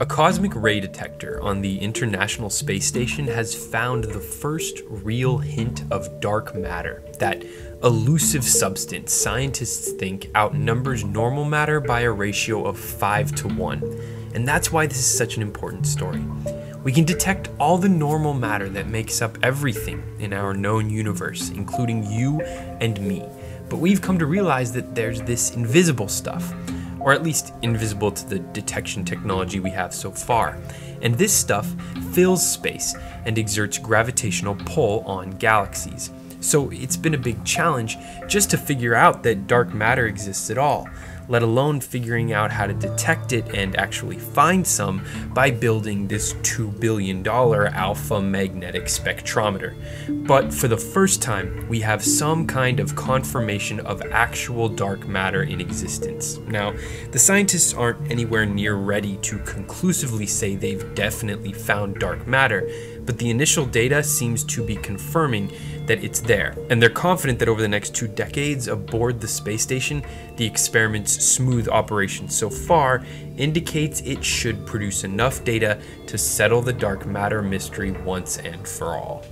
A cosmic ray detector on the International Space Station has found the first real hint of dark matter, that elusive substance scientists think outnumbers normal matter by a ratio of 5 to 1. And that's why this is such an important story. We can detect all the normal matter that makes up everything in our known universe, including you and me. But we've come to realize that there's this invisible stuff, or at least invisible to the detection technology we have so far. And this stuff fills space and exerts gravitational pull on galaxies. So it's been a big challenge just to figure out that dark matter exists at all, let alone figuring out how to detect it and actually find some by building this $2 billion Alpha Magnetic Spectrometer. But for the first time, we have some kind of confirmation of actual dark matter in existence. Now, the scientists aren't anywhere near ready to conclusively say they've definitely found dark matter, but the initial data seems to be confirming that it's there. And they're confident that over the next 2 decades aboard the space station, the experiment's smooth operation so far indicates it should produce enough data to settle the dark matter mystery once and for all.